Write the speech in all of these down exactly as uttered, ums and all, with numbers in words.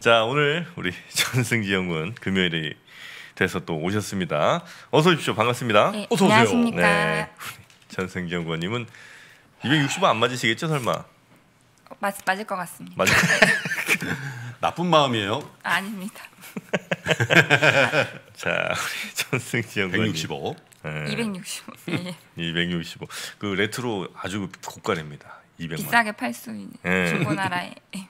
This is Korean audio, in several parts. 자, 오늘 우리 전승지 연구원 금요일이 돼서 또 오셨습니다. 어서 오십시오. 반갑습니다. 네, 어서 오세요. 안녕하십니까. 네, 전승지 연구원님은 이백육십 원 안 맞으시겠죠, 설마? 맞, 맞을 것 같습니다. 맞을 것 같습니다. 나쁜 마음이에요? 아, 아닙니다. 자, 우리 전승지 연구원님. 백육십오. 네. 이백육십오. 예. 이백육십오. 그 레트로 아주 고가랍니다. 이백만. 비싸게 팔 수 있는 중고 나라에. 네.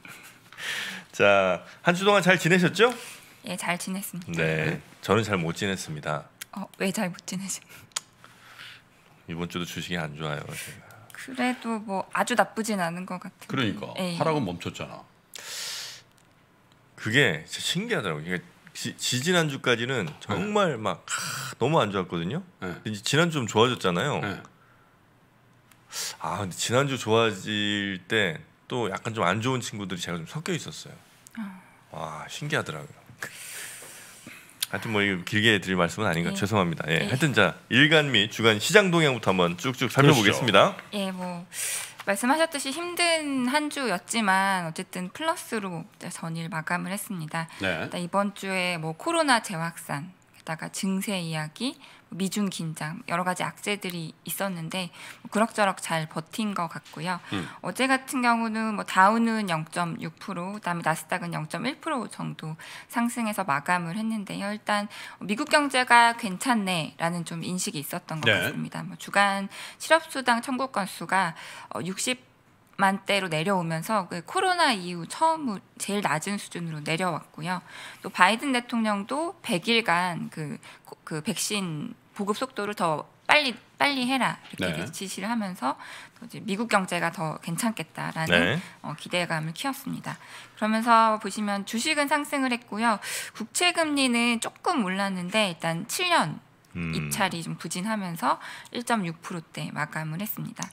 자, 한 주 동안 잘 지내셨죠? 예, 잘 지냈습니다. 네, 저는 잘 못 지냈습니다. 어, 왜 잘 못 지내세요? 이번 주도 주식이 안 좋아요. 제가. 그래도 뭐 아주 나쁘진 않은 것 같아요. 그러니까 에이. 하락은 멈췄잖아. 그게 진짜 신기하더라고요. 그러니까 지, 지지난 주까지는 정말 네. 막 하, 너무 안 좋았거든요. 네. 근데 지난주 좀 좋아졌잖아요. 네. 아, 근데 지난주 좋아질 때 또 약간 좀 안 좋은 친구들이 제가 좀 섞여 있었어요. 어. 와, 신기하더라고요. 하여튼 뭐 이거 길게 드릴 말씀은 아닌가. 예. 죄송합니다. 예. 예. 하여튼 자, 일간 및 주간 시장 동향부터 한번 쭉쭉 살펴보겠습니다. 그렇죠. 예, 뭐 말씀하셨듯이 힘든 한 주였지만 어쨌든 플러스로 전일 마감을 했습니다. 네. 이번 주에 뭐 코로나 재확산, 다가 증세 이야기, 미중 긴장, 여러 가지 악재들이 있었는데 그럭저럭 잘 버틴 것 같고요. 음. 어제 같은 경우는 뭐 다우는 영 점 육 퍼센트, 그다음에 나스닥은 영 점 일 퍼센트 정도 상승해서 마감을 했는데요. 일단 미국 경제가 괜찮네라는 좀 인식이 있었던 것 네. 같습니다. 뭐 주간 실업수당 청구 건수가 육십만 대로 내려오면서 코로나 이후 처음 제일 낮은 수준으로 내려왔고요. 또 바이든 대통령도 백 일간 그, 그 백신 보급 속도를 더 빨리 빨리 해라 이렇게 네. 지시를 하면서 이제 미국 경제가 더 괜찮겠다라는 네. 어, 기대감을 키웠습니다. 그러면서 보시면 주식은 상승을 했고요. 국채 금리는 조금 올랐는데 일단 칠 년 음. 입찰이 좀 부진하면서 일 점 육 퍼센트대 마감을 했습니다.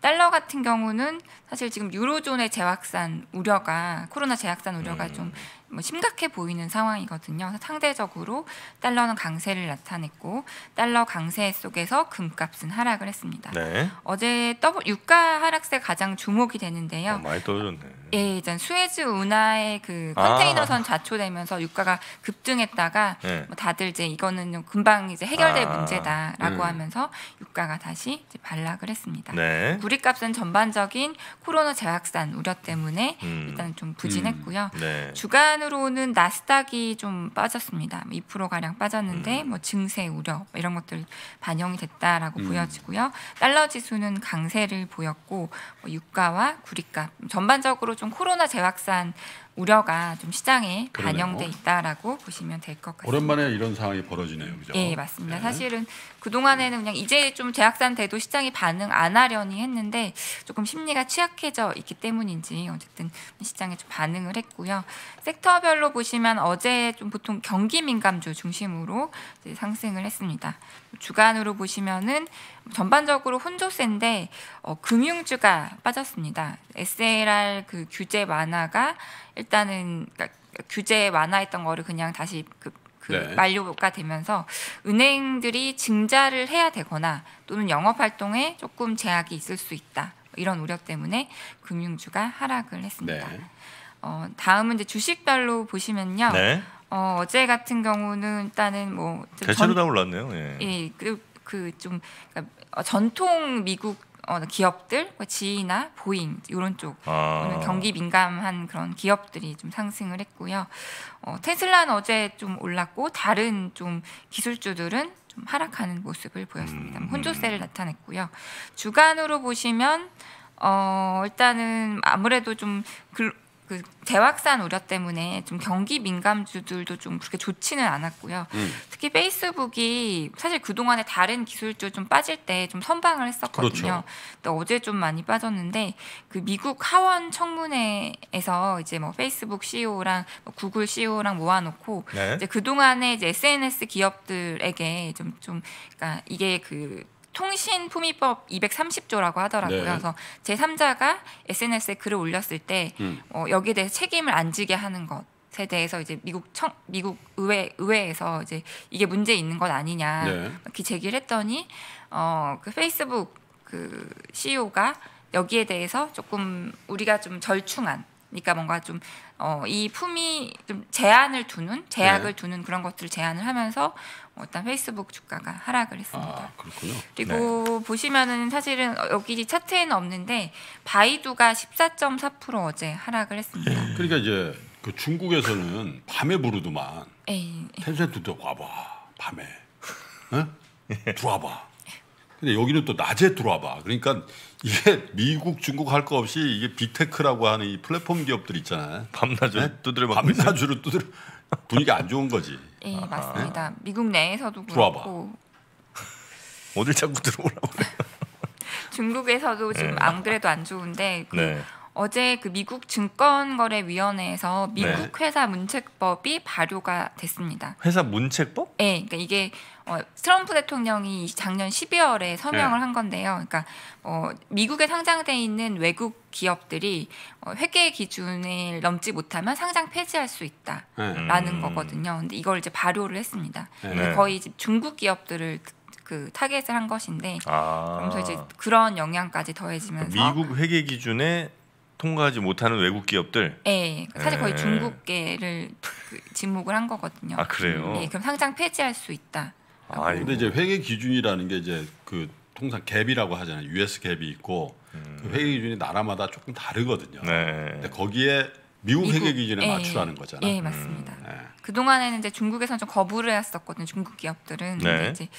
달러 같은 경우는 사실 지금 유로존의 재확산 우려가, 코로나 재확산 우려가 음. 좀 뭐 심각해 보이는 상황이거든요. 상대적으로 달러는 강세를 나타냈고 달러 강세 속에서 금값은 하락을 했습니다. 네. 어제 더블, 유가 하락세 가장 주목이 되는데요. 어, 많이 떨어졌네. 예, 이제 수에즈 운하의 그 컨테이너선 아. 좌초되면서 유가가 급등했다가 네. 뭐 다들 이제 이거는 좀 금방 이제 해결될 아. 문제다라고 음. 하면서 유가가 다시 이제 반락을 했습니다. 네. 구리값은 전반적인 코로나 재확산 우려 때문에 음. 일단 좀 부진했고요. 음. 네. 주간으로는 나스닥이 좀 빠졌습니다. 이 퍼센트 가량 빠졌는데 음. 뭐 증세 우려 이런 것들 반영이 됐다라고 음. 보여지고요. 달러 지수는 강세를 보였고 뭐 유가와 구리값 전반적으로 좀 코로나 재확산 우려가 좀 시장에 그러네요. 반영돼 있다라고 보시면 될 것 같습니다. 오랜만에 이런 상황이 벌어지네요, 그죠? 예, 맞습니다. 네. 사실은 그 동안에는 그냥 이제 좀 재확산 돼도 시장이 반응 안 하려니 했는데 조금 심리가 취약해져 있기 때문인지 어쨌든 시장에 좀 반응을 했고요. 섹터별로 보시면 어제 좀 보통 경기 민감주 중심으로 이제 상승을 했습니다. 주간으로 보시면은 전반적으로 혼조세인데 어, 금융주가 빠졌습니다. 에스엘알 그 규제 완화가 일단은 그러니까 규제 완화했던 거를 그냥 다시 그, 그 네. 만료가 되면서 은행들이 증자를 해야 되거나 또는 영업 활동에 조금 제약이 있을 수 있다. 이런 우려 때문에 금융주가 하락을 했습니다. 네. 어, 다음은 이제 주식별로 보시면요. 네. 어, 어제 같은 경우는 일단은 뭐 대체로 전, 다 올랐네요. 예. 예, 그, 그 좀 그러니까 전통 미국 어, 기업들, 지이나 보잉 이런 쪽 아. 경기 민감한 그런 기업들이 좀 상승을 했고요. 어, 테슬라는 어제 좀 올랐고 다른 좀 기술주들은 좀 하락하는 모습을 보였습니다. 음. 혼조세를 나타냈고요. 주간으로 보시면 어, 일단은 아무래도 좀 글, 그 대확산 우려 때문에 좀 경기 민감주들도 좀 그렇게 좋지는 않았고요. 음. 특히 페이스북이 사실 그동안에 다른 기술주 좀 빠질 때 좀 선방을 했었거든요. 그렇죠. 근데 어제 좀 많이 빠졌는데 그 미국 하원 청문회에서 이제 뭐 페이스북 씨이오랑 뭐 구글 씨이오랑 모아놓고 네. 이제 그동안에 이제 에스엔에스 기업들에게 좀 좀 그러니까 이게 그 통신품위법 이백삼십 조라고 하더라고요. 네. 그래서 제삼자가 에스엔에스에 글을 올렸을 때 음. 어, 여기에 대해서 책임을 안 지게 하는 것에 대해서 이제 미국 청 미국 의회 의회에서 이제 이게 문제 있는 것 아니냐 네. 이렇게 제기를 했더니 어, 그 페이스북 그 씨이오가 여기에 대해서 조금 우리가 좀 절충한. 그러니까 뭔가 좀 어, 이 품위 좀 제한을 두는 제약을 네. 두는 그런 것들을 제안을 하면서 일단 페이스북 주가가 하락을 했습니다. 아, 그렇군요. 그리고 네. 보시면은 사실은 여기 차트에는 없는데 바이두가 십사 점 사 퍼센트 어제 하락을 했습니다. 네. 그러니까 이제 그 중국에서는 밤에 부르더만 텐센트도 와봐 밤에 네? 들어와봐. 근데 여기는 또 낮에 들어와봐. 그러니까 이게 미국, 중국 할 거 없이 이게 빅테크라고 하는 이 플랫폼 기업들 있잖아요. 밤낮으로 네? 두드려 맞고 밤낮으로 두드려 분위기 안 좋은 거지. 예, 아, 맞습니다. 네? 미국 내에서도 그렇고 어딜 자꾸 들어오라고 그래요. 중국에서도 지금 네. 안 그래도 안 좋은데 그 네. 어제 그 미국 증권거래위원회에서 미국 네. 회사 문책법이 발효가 됐습니다. 회사 문책법? 예, 네, 그러니까 이게 어, 트럼프 대통령이 작년 십이월에 서명을 네. 한 건데요. 그러니까 어, 미국에 상장돼 있는 외국 기업들이 어, 회계 기준을 넘지 못하면 상장 폐지할 수 있다라는 음. 거거든요. 근데 이걸 이제 발효를 했습니다. 네. 거의 이제 중국 기업들을 그 타겟을 한 것인데, 아. 그러면서 이제 그런 영향까지 더해지면서 미국 회계 기준에 통과하지 못하는 외국 기업들. 네, 사실 거의 네. 중국계를 지목을 한 거거든요. 아 그래요? 네, 그럼 상장 폐지할 수 있다. 아, 근데 이제 회계 기준이라는 게 이제 그 통상 갭이라고 하잖아요. 유에스 갭이 있고 음. 그 회계 기준이 나라마다 조금 다르거든요. 네. 근데 거기에 미국, 미국 회계 기준에 예, 맞추라는 거잖아. 예, 맞습니다. 음. 네. 그 동안에는 이제 중국에서는 좀 거부를 했었거든요. 중국 기업들은 네. 이제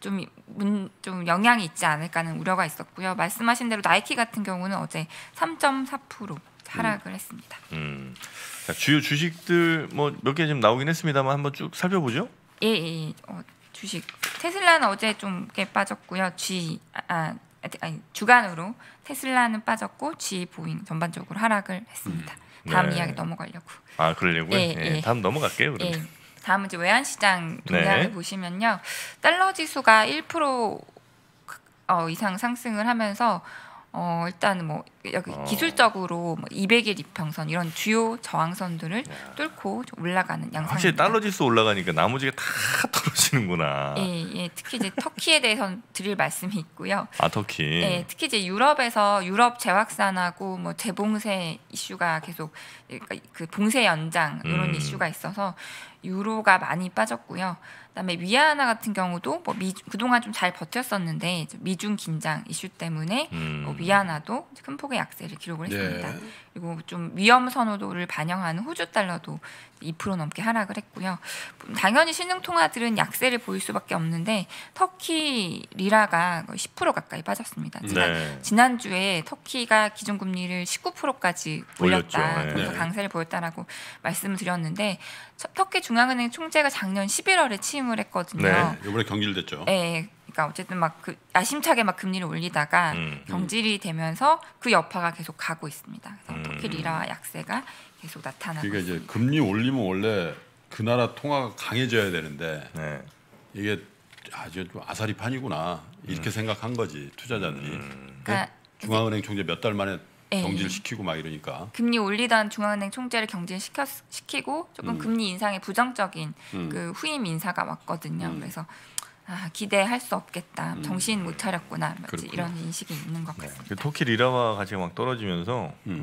좀, 문, 좀 영향이 있지 않을까는 우려가 있었고요. 말씀하신 대로 나이키 같은 경우는 어제 삼 점 사 퍼센트 하락을 음. 했습니다. 음. 자, 주요 주식들 뭐 몇 개 지금 나오긴 했습니다만 한번 쭉 살펴보죠. 예, 예. 어, 주식 테슬라는 어제 좀 꽤 빠졌고요. G 아 아니 주간으로 테슬라는 빠졌고 G 보잉 전반적으로 하락을 했습니다. 음, 다음 네. 이야기 넘어가려고. 아 그러려고요? 예, 예, 예. 다음 넘어갈게요. 그러면. 예. 다음은 이제 외환시장 동향을 네. 보시면요. 달러 지수가 일 퍼센트 어, 이상 상승을 하면서 어, 일단 뭐 여기 어. 기술적으로 뭐 이백일 이평선 이런 주요 저항선들을 야. 뚫고 올라가는 양상입니다. 확실히 달러 지수 올라가니까 나머지가 다 떨어지는구나. 예, 예. 특히 이제 터키에 대해서는 드릴 말씀이 있고요. 아, 터키. 예, 특히 이제 유럽에서 유럽 재확산하고 뭐 재봉쇄 이슈가 계속 그러니까 그 봉쇄 연장 이런 음. 이슈가 있어서 유로가 많이 빠졌고요. 그다음에 위안화 같은 경우도 뭐 미, 그동안 좀 잘 버텼었는데 미중 긴장 이슈 때문에 음. 뭐 위안화도 큰 폭의 약세를 기록을 했습니다. 네. 그리고 좀 위험 선호도를 반영하는 호주 달러도 이 퍼센트 넘게 하락을 했고요. 당연히 신흥통화들은 약세를 보일 수밖에 없는데 터키 리라가 십 퍼센트 가까이 빠졌습니다. 제가 네. 지난주에 터키가 기준금리를 십구 퍼센트까지 올렸다. 네. 그래서 강세를 보였다라고 말씀을 드렸는데 터키 중앙은행 총재가 작년 십일월에 취임을 했거든요. 네. 이번에 경질됐죠. 네. 그러니까 어쨌든 막 그 야심차게 막 금리를 올리다가 음. 경질이 되면서 그 여파가 계속 가고 있습니다. 그래서 음. 터키 리라 약세가 계속 나타나고 그러니까 있습니다. 이제 금리 올리면 원래 그 나라 통화가 강해져야 되는데 네. 이게 아주 좀 아사리판이구나 이렇게 음. 생각한 거지 투자자들이. 음. 그러니까 중앙은행 총재 몇 달 만에 경질시키고 막 이러니까 금리 올리던 중앙은행 총재를 경질시키고 조금 음. 금리 인상에 부정적인 음. 그 후임 인사가 왔거든요. 음. 그래서 아, 기대할 수 없겠다. 음. 정신 못 차렸구나. 이런 인식이 있는 것 같습니다. 네. 터키 리라와 같이 막 떨어지면서 음.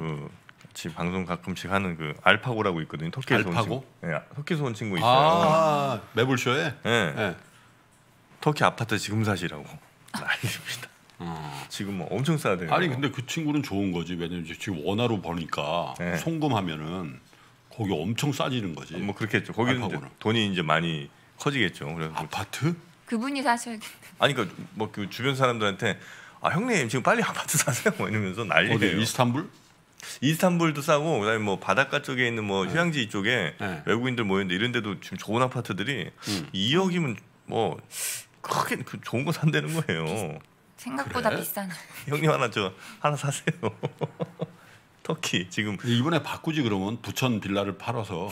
그 같이 방송 가끔씩 하는 그 알파고라고 있거든요. 터키에서 알파고? 온 친구. 네, 터키에서 온 친구 있어요. 아, 매불쇼에? 네. 네. 터키 아파트 지금 사시라고. 난리입니다. 음. 지금 뭐 엄청 싸대요. 아니 근데 그 친구는 좋은 거지. 왜냐면 지금 원화로 버니까 네. 송금하면은 거기 엄청 싸지는 거지. 아, 뭐 그렇겠죠. 거기는 이제 돈이 이제 많이 커지겠죠. 그래서 아파트? 그분이 사셔야겠다. 아니 그러니까 뭐 그 주변 사람들한테 아 형님 지금 빨리 아파트 사세요 뭐 이러면서 난리예요. 이스탄불? 이스탄불도 싸고 그다음에 뭐 바닷가 쪽에 있는 뭐 휴양지 이쪽에 네. 외국인들 모였는데 이런 데도 지금 좋은 아파트들이 음. 이억이면 뭐 크게 좋은 거 산다는 거예요. 비, 생각보다 그래? 비싸네. 형님 하나 저 하나 사세요. 터키 지금 이번에 바꾸지 그러면 부천 빌라를 팔아서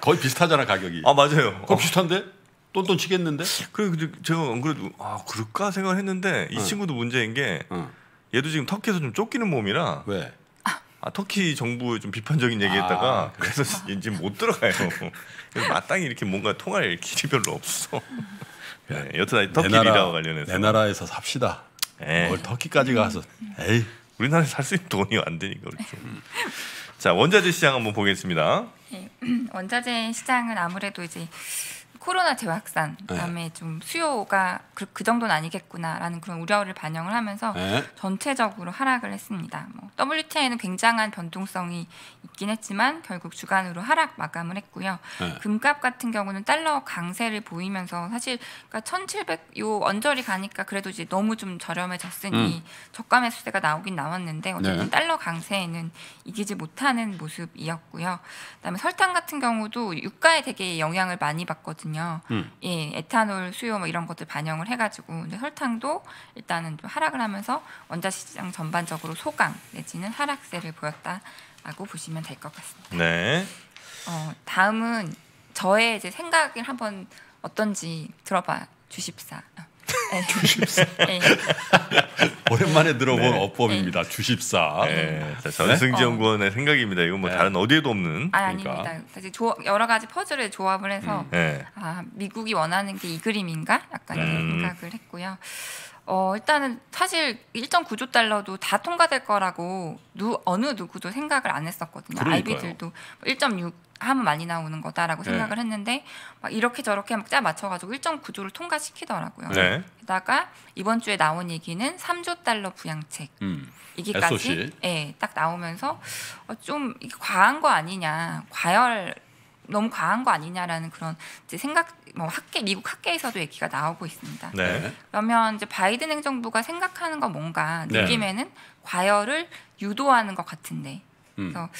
거의 비슷하잖아 가격이. 아 맞아요. 거의 어. 비슷한데 똔똔 치겠는데? 그래 제가 안 그래도 아 그럴까 생각을 했는데 이 응. 친구도 문제인 게 응. 얘도 지금 터키에서 좀 쫓기는 몸이라. 왜? 아 터키 정부에 좀 비판적인 얘기했다가 아, 그래서 이제 못 들어가요. 마땅히 이렇게 뭔가 통할 길이 별로 없어. 네, 여튼 터키 비라와 관련해서 내 나라에서 삽시다. 에이. 뭘 터키까지 가서 에이 우리나라에서 살 수 있는 돈이 안 되니까 그렇죠. 자 원자재 시장 한번 보겠습니다. 네, 원자재 시장은 아무래도 이제 코로나 재확산, 그다음에 네. 좀 수요가 그, 그 정도는 아니겠구나라는 그런 우려를 반영을 하면서 네. 전체적으로 하락을 했습니다. 뭐, 더블유티아이는 굉장한 변동성이 있긴 했지만 결국 주간으로 하락 마감을 했고요. 네. 금값 같은 경우는 달러 강세를 보이면서 사실 그러니까 천칠백 요 언저리 가니까 그래도 이제 너무 좀 저렴해졌으니 음. 저가 매수세가 나오긴 나왔는데 어쨌든 네. 달러 강세에는 이기지 못하는 모습이었고요. 그다음에 설탕 같은 경우도 유가에 되게 영향을 많이 받거든요. 음. 예, 에탄올 수요 뭐 이런 것들 반영을 해가지고 이제 설탕도 일단은 좀 하락을 하면서 원자시장 전반적으로 소강 내지는 하락세를 보였다라고 보시면 될 것 같습니다. 네. 어, 다음은 저의 이제 생각을 한번 어떤지 들어봐 주십사. 네. 주십사. 네. 오랜만에 들어본 네. 어법입니다. 네. 주십사. 네. 자, 전승지 연구원의 어. 생각입니다. 이건 뭐 네. 다른 어디에도 없는. 아, 그러니까. 아닙니다. 사실 조, 여러 가지 퍼즐을 조합을 해서 음. 네. 아, 미국이 원하는 게 이 그림인가? 약간 이런 음. 생각을 했고요. 어, 일단은 사실 일 점 구조 달러도 다 통과될 거라고 누, 어느 누구도 생각을 안 했었거든요. 그러니까요. 아이비들도 일 점 육 하면 많이 나오는 거다라고 네. 생각을 했는데 막 이렇게 저렇게 막 짜 맞춰가지고 일 점 구조를 통과시키더라고요. 네. 게다가 이번 주에 나온 얘기는 삼조 달러 부양책 음. 얘기까지 예, 딱 나오면서 어, 좀 과한 거 아니냐, 과열 너무 과한 거 아니냐라는 그런 이제 생각, 뭐 학계 미국 학계에서도 얘기가 나오고 있습니다. 네. 그러면 이제 바이든 행정부가 생각하는 건 뭔가 느낌에는 네. 과열을 유도하는 것 같은데. 그래서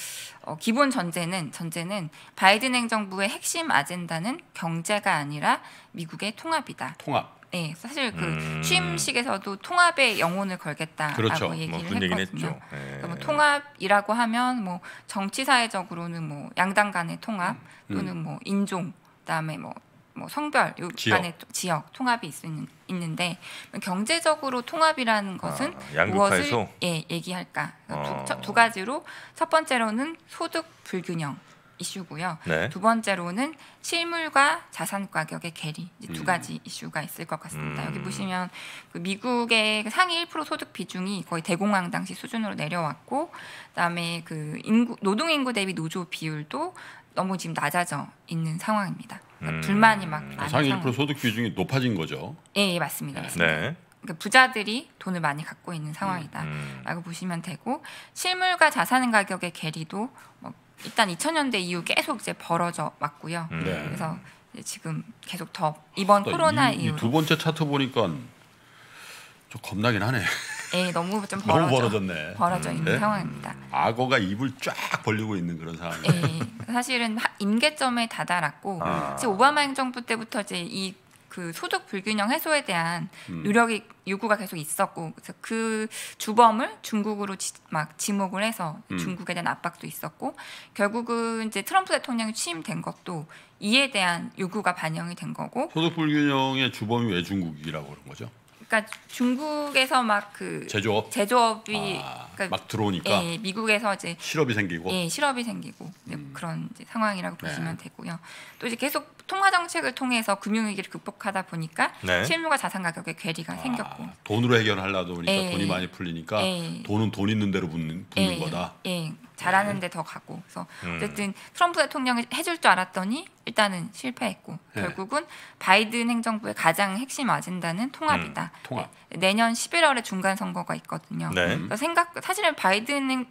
어, 기본 전제는 전제는 바이든 행정부의 핵심 아젠다는 경제가 아니라 미국의 통합이다. 통합. 네, 사실 그 음... 취임식에서도 통합의 영혼을 걸겠다라고 그렇죠. 얘기를 뭐 했거든요. 네. 뭐 통합이라고 하면 뭐 정치 사회적으로는 뭐 양당 간의 통합 또는 음. 뭐 인종, 그다음에 뭐, 뭐 성별 간의 지역. 지역 통합이 있는, 있는데 경제적으로 통합이라는 것은 아, 무엇을 예, 얘기할까? 어. 두, 두 가지로 첫 번째로는 소득 불균형. 이슈고요. 네. 두 번째로는 실물과 자산 가격의 괴리 이제 음. 두 가지 이슈가 있을 것 같습니다. 음. 여기 보시면 미국의 상위 일 퍼센트 소득 비중이 거의 대공황 당시 수준으로 내려왔고 그다음에 그 인구, 노동 인구 대비 노조 비율도 너무 지금 낮아져 있는 상황입니다. 그러니까 음. 불만이 막 많은 상위 일 퍼센트 상황. 소득 비중이 높아진 거죠. 예, 예 맞습니다. 맞습니다. 네. 그러니까 부자들이 돈을 많이 갖고 있는 상황이다라고 음. 보시면 되고 실물과 자산 가격의 괴리도 뭐 일단 이천 년대 이후 계속 이제 벌어져 왔고요. 네. 그래서 이제 지금 계속 더 이번 아, 코로나 이후 두 번째 차트 보니까 좀 겁나긴 하네. 예, 너무 좀 벌어져, 너무 벌어졌네. 벌어져 있는 네? 상황입니다. 악어가 입을 쫙 벌리고 있는 그런 상황. 예, 사실은 임계점에 다다랐고 아. 이제 오바마 행정부 때부터 이제 이 그 소득 불균형 해소에 대한 노력이 요구가 계속 있었고 그래서 그 주범을 중국으로 지, 막 지목을 해서 음. 중국에 대한 압박도 있었고 결국은 이제 트럼프 대통령이 취임된 것도 이에 대한 요구가 반영이 된 거고 소득 불균형의 주범이 왜 중국이라고 그런 거죠? 그러니까 중국에서 막 그 제조업 제조업이 아, 그러니까 막 들어오니까 예, 미국에서 이제 실업이 생기고 예, 실업이 생기고 음. 그런 이제 상황이라고 네. 보시면 되고요. 또 이제 계속 통화 정책을 통해서 금융 위기를 극복하다 보니까 네. 실물과 자산 가격의 괴리가 아, 생겼고 돈으로 해결하려다 보니까 예, 돈이 많이 풀리니까 예, 돈은 돈 있는 대로 붙는, 붙는 예, 거다. 예. 잘하는 데 더 가고. 그래서 어쨌든 트럼프 대통령이 해줄 줄 알았더니 일단은 실패했고 네. 결국은 바이든 행정부의 가장 핵심 아젠다는 통합이다. 음, 통합. 네, 내년 십일월에 중간 선거가 있거든요. 네. 그래서 생각 사실은 바이든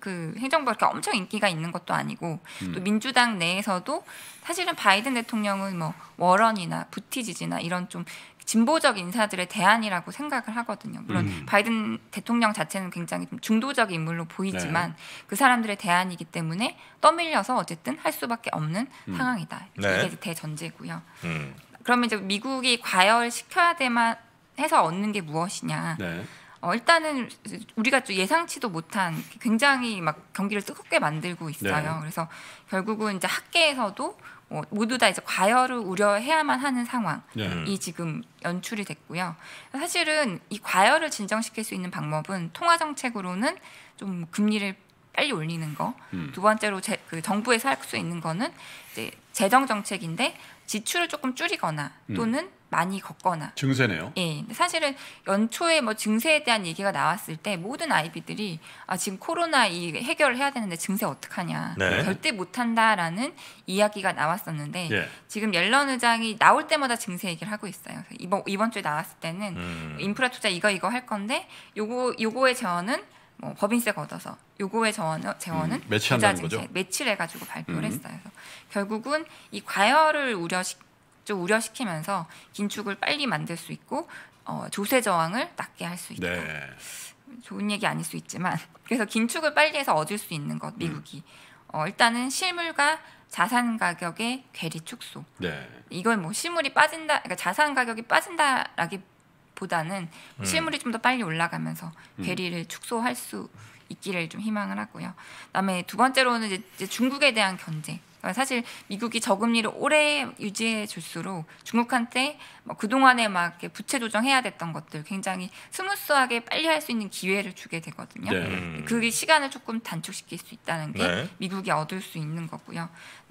그 행정부가 그렇게 엄청 인기가 있는 것도 아니고 음. 또 민주당 내에서도 사실은 바이든 대통령은 뭐 워런이나 부티지지나 이런 좀 진보적 인사들의 대안이라고 생각을 하거든요. 물론 음. 바이든 대통령 자체는 굉장히 중도적 인물로 보이지만 네. 그 사람들의 대안이기 때문에 떠밀려서 어쨌든 할 수밖에 없는 음. 상황이다. 네. 이게 대전제고요. 음. 그러면 이제 미국이 과열시켜야 되만 해서 얻는 게 무엇이냐. 네. 어, 일단은 우리가 좀 예상치도 못한 굉장히 막 경기를 뜨겁게 만들고 있어요. 네. 그래서 결국은 이제 학계에서도 어, 모두 다 이제 과열을 우려해야만 하는 상황이 네. 지금 연출이 됐고요. 사실은 이 과열을 진정시킬 수 있는 방법은 통화 정책으로는 좀 금리를 빨리 올리는 거, 음. 두 번째로 제, 그 정부에서 할 수 있는 거는 이제 재정 정책인데 지출을 조금 줄이거나 또는 음. 많이 걷거나. 증세네요. 예. 근데 사실은 연초에 뭐 증세에 대한 얘기가 나왔을 때 모든 아이비들이 아 지금 코로나 이 해결을 해야 되는데 증세 어떡하냐. 네. 절대 못한다라는 이야기가 나왔었는데 예. 지금 옐런 의장이 나올 때마다 증세 얘기를 하고 있어요. 이번 이번 주에 나왔을 때는 음. 인프라 투자 이거 이거 할 건데 요거 요거의 저는 뭐 법인세 걷어서 요거의 재원은 재원은 음, 매치한다는 거죠. 매치해가지고 발표를 음. 했어요. 그래서 결국은 이 과열을 우려시 좀 우려시키면서 긴축을 빨리 만들 수 있고 어, 조세 저항을 낮게 할 수 있다. 네. 좋은 얘기 아닐 수 있지만 그래서 긴축을 빨리 해서 얻을 수 있는 것 미국이 음. 어, 일단은 실물과 자산 가격의 괴리 축소. 네. 이건 뭐 실물이 빠진다, 그러니까 자산 가격이 빠진다라기. 보다는 음. 실물이 좀 더 빨리 올라가면서 괴리를 음. 축소할 수 있기를 좀 희망을 하고요. 그다음에 두 번째로는 이제 중국에 대한 견제. 사실 미국이 저금리를 오래 유지해 줄수록 중국한테 뭐 그동안에 막 부채 조정해야 됐던 것들 굉장히 스무스하게 빨리 할 수 있는 기회를 주게 되거든요. 네. 그 시간을 조금 단축시킬 수 있다는 게 네. 미국이 얻을 수 있는 거고요.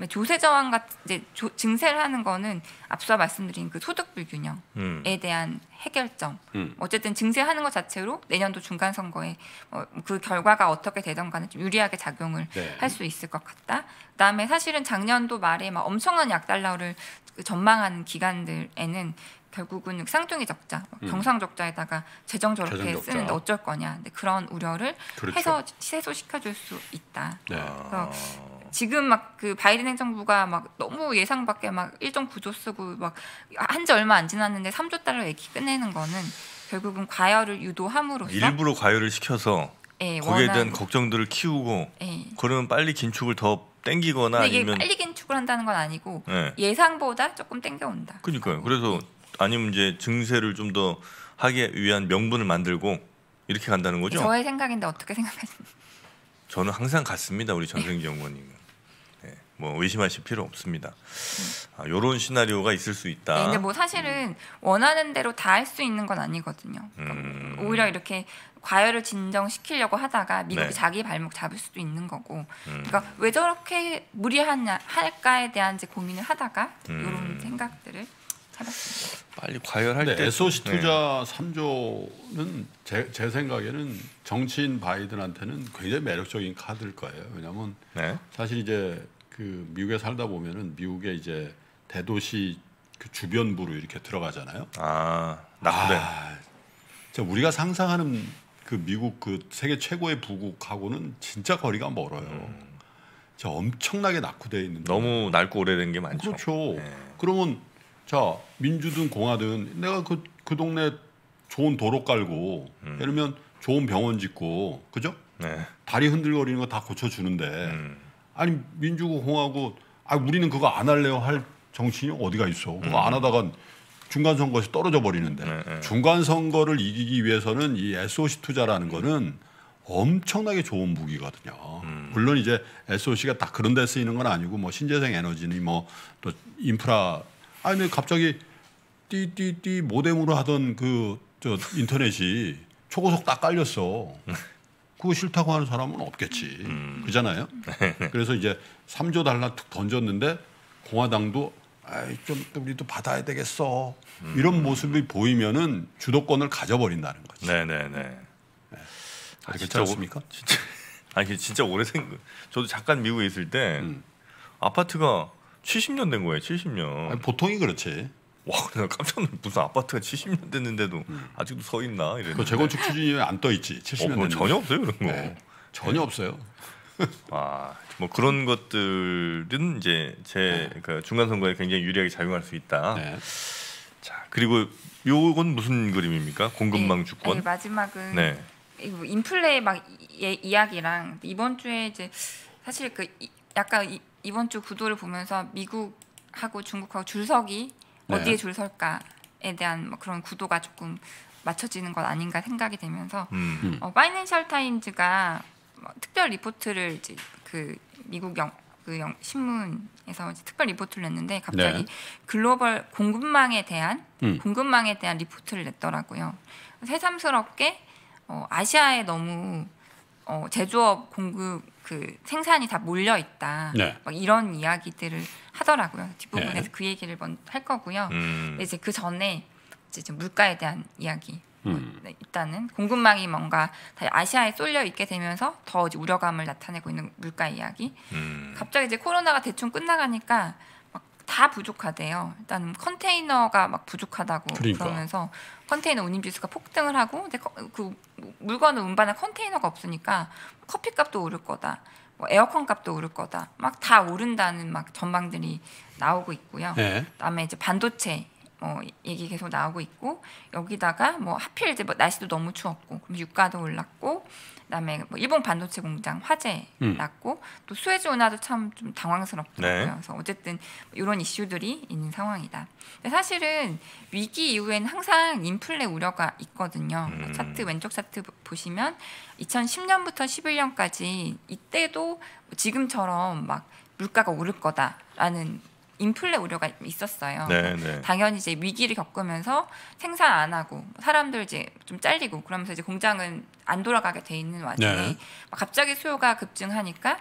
조세 저항 같은 이제 조, 증세를 하는 거는 앞서 말씀드린 그 소득 불균형에 음. 대한 해결점. 음. 어쨌든 증세하는 것 자체로 내년도 중간 선거에 어, 그 결과가 어떻게 되던 간에 좀 유리하게 작용을 네. 할 수 있을 것 같다. 그다음에 사실은 작년도 말에 막 엄청난 약달러를 전망하는 기관들에는 결국은 쌍둥이 적자, 음. 경상 적자에다가 재정 저렇게 재정 적자. 쓰는데 어쩔 거냐. 근데 그런 우려를 그렇죠. 해서 해소시켜줄 수 있다. 네. 그래서 지금 막 그 바이든 행정부가 막 너무 예상밖에 막 일 점 구 조 쓰고 막 한 지 얼마 안 지났는데 삼 조 달러 얘기 끝내는 거는 결국은 과열을 유도함으로써 일부러 과열을 시켜서 예, 거기에 대한 걱정들을 키우고 예. 그러면 빨리 긴축을 더 땡기거나 근데 이게 아니면 빨리 긴축을 한다는 건 아니고 예. 예상보다 조금 땡겨온다. 그러니까요. 그래서 아니면 이제 증세를 좀 더 하기 위한 명분을 만들고 이렇게 간다는 거죠. 저의 생각인데 어떻게 생각하십니까? 저는 항상 같습니다. 우리 전승지 연구원님. 네, 뭐 의심하실 필요 없습니다. 아, 이런 시나리오가 있을 수 있다. 네, 근데 뭐 사실은 음. 원하는 대로 다 할 수 있는 건 아니거든요. 음. 오히려 이렇게 과열을 진정시키려고 하다가 미국이 네. 자기 발목 잡을 수도 있는 거고. 음. 그러니까 왜 저렇게 무리하냐 할까에 대한 이제 고민을 하다가 음. 이런 생각들을. 빨리 과열할 네, 때 에스오씨 투자 네. 삼 조는 제, 제 생각에는 정치인 바이든한테는 굉장히 매력적인 카드일 거예요. 왜냐하면 네. 사실 이제 그 미국에 살다 보면은 미국의 이제 대도시 그 주변부로 이렇게 들어가잖아요. 아, 나쁘네. 아, 진짜 우리가 상상하는 그 미국 그 세계 최고의 부국하고는 진짜 거리가 멀어요. 음. 진짜 엄청나게 낙후돼 있는. 너무 낡고 오래된 게 많죠. 그렇죠. 네. 그러면 자 민주든 공화든 내가 그, 그 동네 좋은 도로 깔고 음. 예를 들면 좋은 병원 짓고 그죠? 네. 다리 흔들거리는 거 다 고쳐주는데 음. 아니 민주고 공화고 아 우리는 그거 안 할래요 할 정신이 어디가 있어. 음. 그거 안 하다가 중간 선거에서 떨어져 버리는데 네, 네. 중간 선거를 이기기 위해서는 이 에스오씨 투자라는 거는 엄청나게 좋은 무기거든요. 음. 물론 이제 에스오씨가 딱 그런 데 쓰이는 건 아니고 뭐 신재생 에너지니 뭐 또 인프라 아니 갑자기 띠띠띠 모뎀으로 하던 그 저 인터넷이 초고속 딱 깔렸어. 그거 싫다고 하는 사람은 없겠지. 음. 그잖아요. 그래서 이제 삼 조 달러 툭 던졌는데 공화당도 아이 좀 우리도 받아야 되겠어. 음. 이런 모습이 보이면은 주도권을 가져버린다는 거지. 네네네. 네. 아, 진짜 옳습니까? 진짜 아니 진짜 오래된. 저도 잠깐 미국에 있을 때 음. 아파트가 칠십 년 된 거예요. 칠십 년. 아니, 보통이 그렇지. 와, 나 깜짝 놀랐어. 무슨 아파트가 칠십 년 됐는데도 음. 아직도 서 있나 이랬는데. 그 재건축 추진위에 안 떠 있지. 칠십 년 어, 전혀 없어요 그런 거. 네. 전혀 네. 없어요. 아, 뭐 그런 것들은 이제 제 네. 그 중간 선거에 굉장히 유리하게 작용할 수 있다. 네. 자, 그리고 요건 무슨 그림입니까? 공급망 네, 주권. 네, 마지막은 네. 인플레 막 예, 이야기랑 이번 주에 이제 사실 그 약간 이, 이번 주 구도를 보면서 미국하고 중국하고 줄서기 네. 어디에 줄 설까에 대한 뭐 그런 구도가 조금 맞춰지는 것 아닌가 생각이 되면서 음, 음. 어, 파이낸셜 타임즈가 뭐 특별 리포트를 이제 그 미국 영, 그 영, 신문에서 이제 특별 리포트를 냈는데 갑자기 네. 글로벌 공급망에 대한 음. 공급망에 대한 리포트를 냈더라고요. 새삼스럽게 어, 아시아에 너무 어, 제조업 공급 그 생산이 다 몰려 있다. 네. 막 이런 이야기들을 하더라고요. 뒷부분에서 네. 그 얘기를 먼저 할 거고요. 음. 이제 그 전에 이제 물가에 대한 이야기. 음. 일단은 공급망이 뭔가 다 아시아에 쏠려 있게 되면서 더 이제 우려감을 나타내고 있는 물가 이야기. 음. 갑자기 이제 코로나가 대충 끝나가니까 막 다 부족하대요. 일단 컨테이너가 막 부족하다고 그러니까. 그러면서 컨테이너 운임지수가 폭등을 하고 근데 그 물건을 운반할 컨테이너가 없으니까 커피값도 오를 거다. 뭐 에어컨값도 오를 거다. 막 다 오른다는 막 전망들이 나오고 있고요. 네. 그다음에 이제 반도체 어, 얘기 계속 나오고 있고 여기다가 뭐 하필 이제 뭐 날씨도 너무 추웠고 그럼 유가도 올랐고 그다음에 뭐 일본 반도체 공장 화재 음. 났고 또 수에즈 운하도 참 좀 당황스럽더라고요. 네. 그래서 어쨌든 이런 이슈들이 있는 상황이다. 근데 사실은 위기 이후에는 항상 인플레 우려가 있거든요. 음. 차트 왼쪽 차트 보시면 이천십 년부터 십일 년까지 이때도 지금처럼 막 물가가 오를 거다라는 인플레 우려가 있었어요. 네, 네. 당연히 이제 위기를 겪으면서 생산 안 하고 사람들 이제 좀 잘리고 그러면서 이제 공장은 안 돌아가게 돼 있는 와중에 네. 갑자기 수요가 급증하니까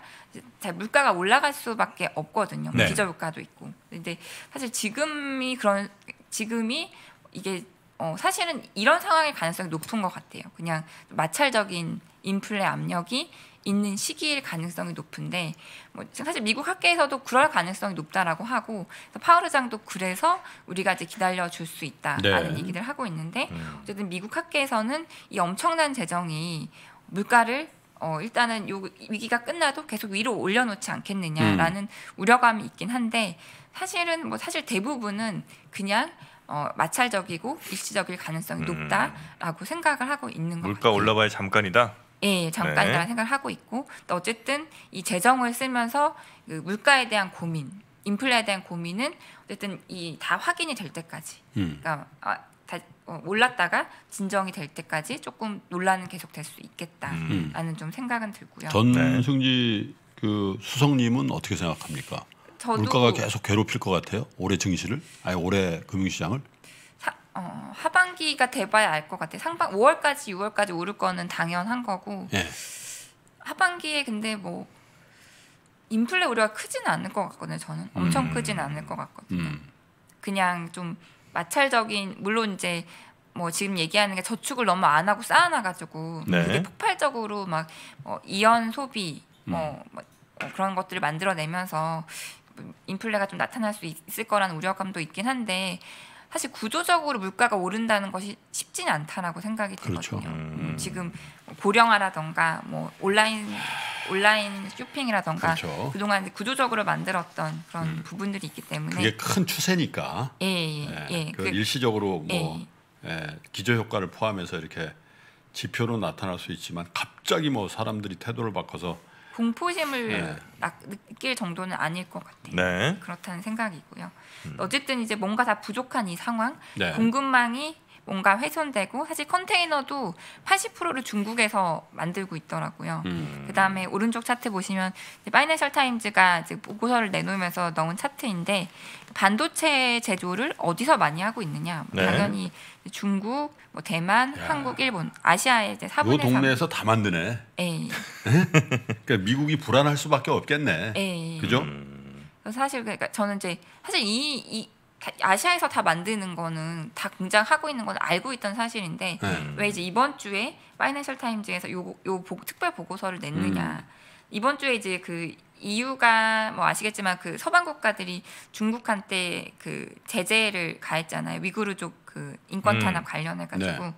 이제 물가가 올라갈 수밖에 없거든요. 네. 기저유가도 있고. 근데 사실 지금이 그런 지금이 이게 어, 사실은 이런 상황의 가능성이 높은 것 같아요. 그냥 마찰적인 인플레 압력이 있는 시기일 가능성이 높은데 뭐 사실 미국 학계에서도 그럴 가능성이 높다라고 하고 파월의장도 그래서 우리가 이제 기다려줄 수 있다라는 네. 얘기를 하고 있는데 어쨌든 미국 학계에서는 이 엄청난 재정이 물가를 어 일단은 요 위기가 끝나도 계속 위로 올려놓지 않겠느냐라는 음. 우려감이 있긴 한데 사실은 뭐 사실 대부분은 그냥 어, 마찰적이고 일시적일 가능성이 높다라고 음. 생각을 하고 있는 것 물가 같아요. 물가 올라봐야 잠깐이다? 예, 잠깐이라는 네. 생각을 하고 있고 어쨌든 이 재정을 쓰면서 그 물가에 대한 고민, 인플레에 대한 고민은 어쨌든 이 다 확인이 될 때까지 음. 그러니까 아, 다 올랐다가 진정이 될 때까지 조금 논란은 계속 될 수 있겠다라는 음. 좀 생각은 들고요. 전승지 그 수석님은 어떻게 생각합니까? 물가가 계속 괴롭힐 것 같아요. 올해 증시를, 아니 올해 금융시장을. 사, 어, 하반기가 돼봐야 알 것 같아요. 상반 오월까지 유월까지 오를 거는 당연한 거고. 예. 하반기에 근데 뭐 인플레 우려가 크지는 않을 것 같거든요. 저는 엄청 음. 크지는 않을 것 같거든요. 음. 그냥 좀 마찰적인 물론 이제. 뭐 지금 얘기하는 게 저축을 너무 안 하고 쌓아놔가지고 네. 그게 폭발적으로 막 뭐 이연 소비 뭐, 음. 뭐 그런 것들을 만들어내면서 인플레가 좀 나타날 수 있을 거라는 우려감도 있긴 한데 사실 구조적으로 물가가 오른다는 것이 쉽지는 않다라고 생각이 들거든요. 그렇죠. 음. 지금 고령화라던가 뭐 온라인 온라인 쇼핑이라던가 그렇죠. 그동안 구조적으로 만들었던 그런 음. 부분들이 있기 때문에 그게 큰 추세니까. 예, 예, 예. 예. 그 일시적으로 뭐. 예. 예, 기저 효과를 포함해서 이렇게 지표로 나타날 수 있지만 갑자기 뭐 사람들이 태도를 바꿔서 공포심을 예. 느낄 정도는 아닐 것 같아요. 네. 그렇다는 생각이고요. 음. 어쨌든 이제 뭔가 다 부족한 이 상황, 네. 공급망이 뭔가 훼손되고 사실 컨테이너도 팔십 퍼센트를 중국에서 만들고 있더라고요. 음. 그다음에 오른쪽 차트 보시면 파이낸셜 타임즈가 이제 보고서를 내놓으면서 넣은 차트인데 반도체 제조를 어디서 많이 하고 있느냐. 네. 당연히 중국, 뭐 대만, 야. 한국, 일본, 아시아의 이제 사분의 삼. 이 동네에서 다 만드네. 예. 그러니까 미국이 불안할 수밖에 없겠네. 예. 그죠? 음. 그래서 사실 그러니까 저는 이제 사실 이, 이 아시아에서 다 만드는 거는 다 공장하고 있는 건 알고 있던 사실인데 음. 왜 이제 이번 주에 파이낸셜 타임즈에서 요, 요 보, 특별 보고서를 냈느냐. 음. 이번 주에 이제 그 이유가 뭐 아시겠지만 그 서방 국가들이 중국한테 그 제재를 가했잖아요. 위구르족 그 인권 탄압 음. 관련해 가지고. 네.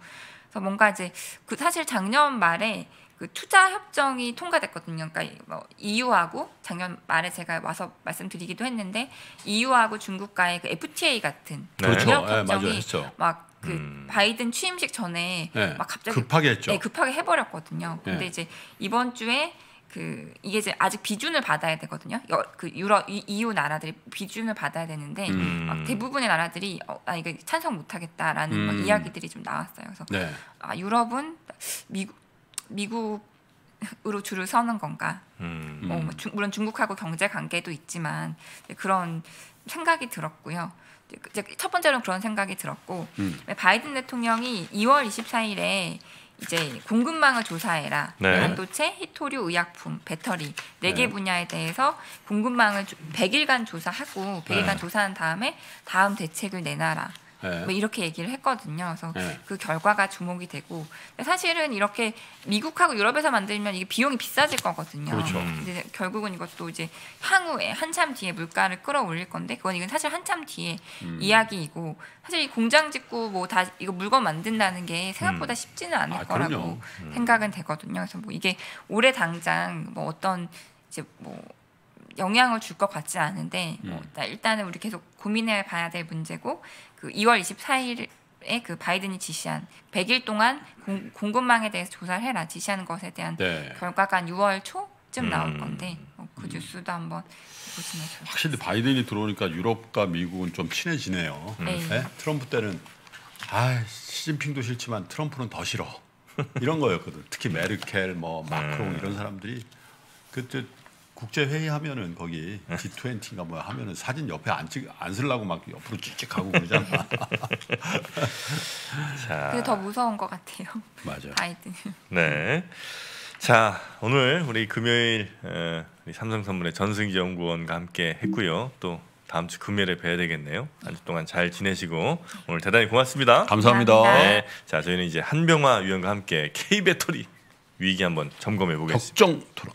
그래서 뭔가 이제 그 사실 작년 말에 그 투자 협정이 통과됐거든요. 그러니까 뭐 이유하고 작년 말에 제가 와서 말씀드리기도 했는데 이유하고 중국과의 그 에프티에이 같은 네. 협정이 네, 맞아요. 했죠. 막 그 음. 바이든 취임식 전에 네. 막 갑자기 급하게 했죠. 네, 급하게 해버렸거든요. 근데 네. 이제 이번 주에 그 이게 이제 아직 비준을 받아야 되거든요. 여, 그 유럽 이유 나라들이 비준을 받아야 되는데 음. 막 대부분의 나라들이 어, 아 이거 찬성 못하겠다라는 음. 막 이야기들이 좀 나왔어요. 그래서 네. 아 유럽은 미국 미국으로 줄을 서는 건가? 음. 뭐, 뭐 주, 물론 중국하고 경제 관계도 있지만 그런 생각이 들었고요. 이제 첫 번째로는 그런 생각이 들었고 음. 바이든 대통령이 이월 이십사일에 이제 공급망을 조사해라. 네. 반도체, 희토류, 의약품, 배터리 네 개 네. 분야에 대해서 공급망을 백일간 조사하고 백일간 네. 조사한 다음에 다음 대책을 내놔라. 네. 뭐 이렇게 얘기를 했거든요. 그래서 네. 그 결과가 주목이 되고 사실은 이렇게 미국하고 유럽에서 만들면 이게 비용이 비싸질 거거든요. 그렇죠. 근데 결국은 이것도 이제 향후에 한참 뒤에 물가를 끌어올릴 건데 그건 이건 사실 한참 뒤에 음. 이야기이고 사실 이 공장 짓고 뭐 다 이거 물건 만든다는 게 생각보다 음. 쉽지는 않을 아, 거라고 음. 생각은 되거든요. 그래서 뭐 이게 올해 당장 뭐 어떤 이제 뭐 영향을 줄 것 같지 않은데 뭐 일단은 우리 계속 고민해 봐야 될 문제고 그 이월 이십사일에 그 바이든이 지시한 백일 동안 공, 공급망에 대해서 조사를 해라 지시하는 것에 대한 네. 결과가 한 유월 초쯤 음. 나올 건데 뭐 그 뉴스도 음. 한번 보시면 좋겠습니다. 확실히 바이든이 들어오니까 유럽과 미국은 좀 친해지네요. 음. 네. 네? 트럼프 때는 아 시진핑도 싫지만 트럼프는 더 싫어 이런 거였거든. 특히 메르켈, 뭐 마크롱 음. 이런 사람들이 그때 국제 회의하면은 거기 지 이십인가 뭐야 하면은 사진 옆에 안 찍 안 쓰려고 막 옆으로 찍찍 가고 그러잖아. 자, 그게 더 무서운 것 같아요. 맞아. 바이든. 네. 자 오늘 우리 금요일 어, 우리 삼성선물의 전승지 연구원과 함께 했고요. 또 다음 주 금요일에 뵈야 되겠네요. 한 주 동안 잘 지내시고 오늘 대단히 고맙습니다. 감사합니다. 감사합니다. 네. 자 저희는 이제 한병화 위원과 함께 K 배터리 위기 한번 점검해 보겠습니다. 걱정 토론.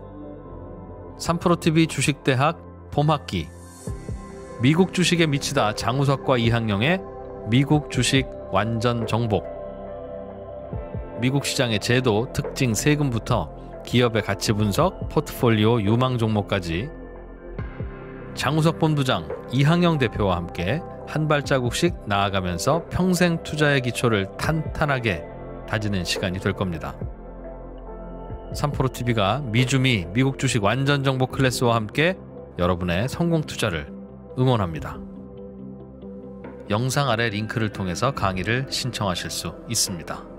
삼프로티비 주식대학 봄학기 미국 주식에 미치다 장우석과 이항영의 미국 주식 완전 정복 미국 시장의 제도, 특징, 세금부터 기업의 가치 분석, 포트폴리오, 유망 종목까지 장우석 본부장, 이항영 대표와 함께 한 발자국씩 나아가면서 평생 투자의 기초를 탄탄하게 다지는 시간이 될 겁니다. 삼프로티비가 미주미 미국 주식 완전 정복 클래스와 함께 여러분의 성공 투자를 응원합니다. 영상 아래 링크를 통해서 강의를 신청하실 수 있습니다.